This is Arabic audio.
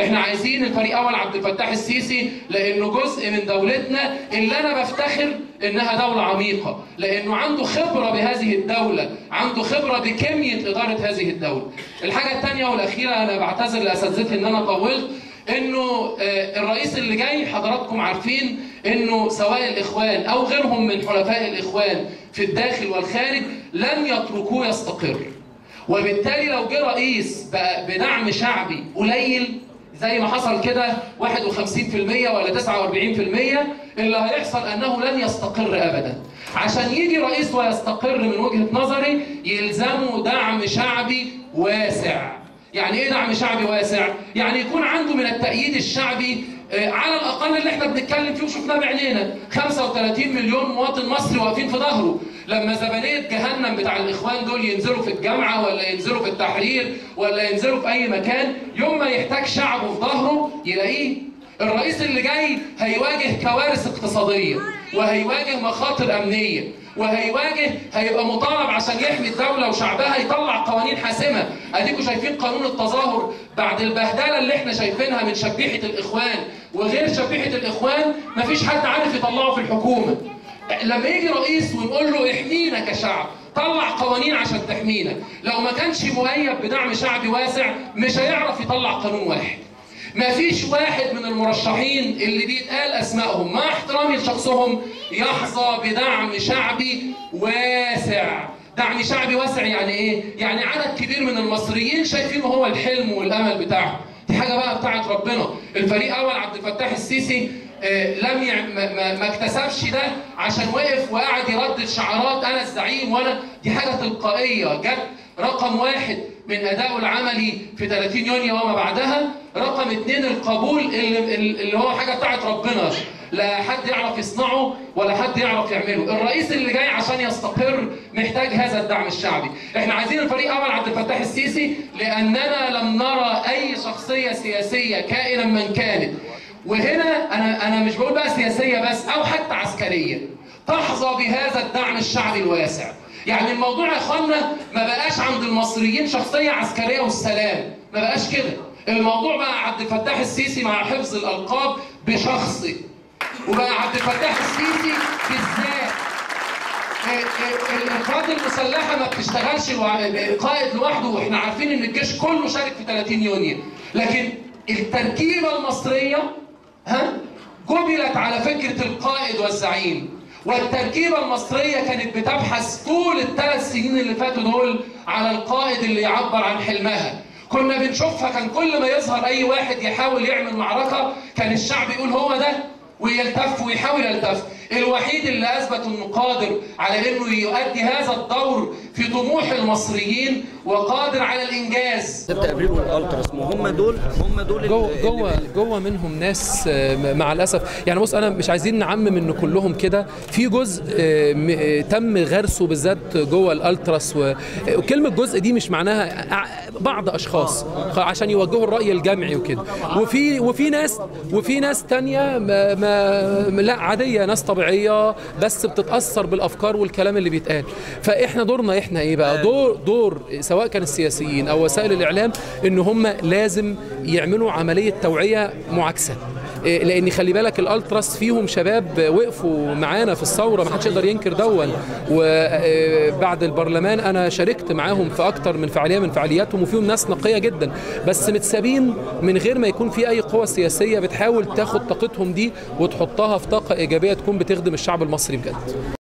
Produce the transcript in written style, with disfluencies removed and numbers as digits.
احنا عايزين الفريق اول عبد الفتاح السيسي لانه جزء من دولتنا اللي انا بفتخر انها دولة عميقة، لانه عنده خبرة بهذه الدولة، عنده خبرة بكمية ادارة هذه الدولة. الحاجة الثانية والاخيرة، انا بعتذر لاساتذتي ان انا طولت، انه الرئيس اللي جاي حضراتكم عارفين انه سواء الاخوان او غيرهم من حلفاء الاخوان في الداخل والخارج لن يتركوه يستقر. وبالتالي لو جه رئيس بقى بدعم شعبي قليل زي ما حصل كده 51% ولا 49%، اللي هيحصل انه لن يستقر ابدا. عشان يجي رئيس ويستقر من وجهة نظري يلزمه دعم شعبي واسع. يعني ايه دعم شعبي واسع؟ يعني يكون عنده من التأييد الشعبي على الاقل اللي احنا بنتكلم فيه وشفناه بعينينا، 35 مليون مواطن مصري واقفين في ظهره. لما زبنيه جهنم بتاع الاخوان دول ينزلوا في الجامعه ولا ينزلوا في التحرير ولا ينزلوا في اي مكان، يوم ما يحتاج شعبه في ظهره يلاقيه. الرئيس اللي جاي هيواجه كوارث اقتصاديه وهيواجه مخاطر امنيه وهيواجه، هيبقى مطالب عشان يحمي الدوله وشعبها يطلع قوانين حاسمه. اديكم شايفين قانون التظاهر بعد البهدله اللي احنا شايفينها من شبيحه الاخوان وغير شبيحه الاخوان، مفيش حد عارف يطلعه في الحكومه. لما يجي رئيس ونقول له احمينا كشعب، طلع قوانين عشان تحمينا، لو ما كانش مؤيد بدعم شعبي واسع مش هيعرف يطلع قانون واحد. مفيش واحد من المرشحين اللي بيتقال اسمائهم مع احترامي لشخصهم يحظى بدعم شعبي واسع. دعم شعبي واسع يعني ايه؟ يعني عدد كبير من المصريين شايفينه هو الحلم والامل بتاعهم. دي حاجه بقى بتاعت ربنا. الفريق اول عبد الفتاح السيسي لم ما اكتسبش ده عشان وقف وقعد يردد شعارات انا الزعيم وانا، دي حاجه تلقائيه جت رقم واحد من اداؤه العملي في 30 يونيو وما بعدها، رقم اثنين القبول اللي هو حاجه بتاعت ربنا لا حد يعرف يصنعه ولا حد يعرف يعمله. الرئيس اللي جاي عشان يستقر محتاج هذا الدعم الشعبي. احنا عايزين الفريق اول عبد الفتاح السيسي لاننا لم نرى اي شخصيه سياسيه كائنا من كانت، وهنا انا مش بقول بقى سياسيه بس او حتى عسكريه، تحظى بهذا الدعم الشعبي الواسع. يعني الموضوع يا اخوانا ما بقاش عند المصريين شخصيه عسكريه والسلام، ما بقاش كده. الموضوع بقى عبد الفتاح السيسي مع حفظ الالقاب بشخصي، وبقى عبد الفتاح السيسي بالذات. القوات المسلحه ما بتشتغلش قائد لوحده، واحنا عارفين ان الجيش كله شارك في 30 يونيو، لكن التركيبه المصريه جبلت على فكره القائد والزعيم. والتركيبه المصريه كانت بتبحث طول الثلاث سنين اللي فاتوا دول على القائد اللي يعبر عن حلمها. كنا بنشوفها، كان كل ما يظهر اي واحد يحاول يعمل معركه كان الشعب يقول هو ده ويلتف ويحاول يلتف. الوحيد اللي اثبت انه قادر على انه يؤدي هذا الدور في طموح المصريين وقادر على الانجاز. التبرير والالتراس هم دول جوه منهم ناس مع الاسف. يعني بص، انا مش عايزين نعمم ان كلهم كده، في جزء تم غرسه بالذات جوه الالتراس، وكلمه جزء دي مش معناها بعض اشخاص عشان يوجهوا الراي الجمعي وكده، وفي ناس ثانيه لا عاديه، ناس طبيعيه بس بتتاثر بالافكار والكلام اللي بيتقال. فاحنا دورنا احنا ايه بقى؟ دور سواء كان السياسيين او وسائل الاعلام ان هم لازم يعملوا عمليه توعيه معاكسه، لان خلي بالك الالتراس فيهم شباب وقفوا معانا في الثوره، ما حدش يقدر ينكر دون. وبعد البرلمان انا شاركت معاهم في اكتر من فعاليه من فعالياتهم، وفيهم ناس نقيه جدا بس متسابين من غير ما يكون في اي قوه سياسيه بتحاول تاخد طاقتهم دي وتحطها في طاقه ايجابيه تكون بتخدم الشعب المصري بجد.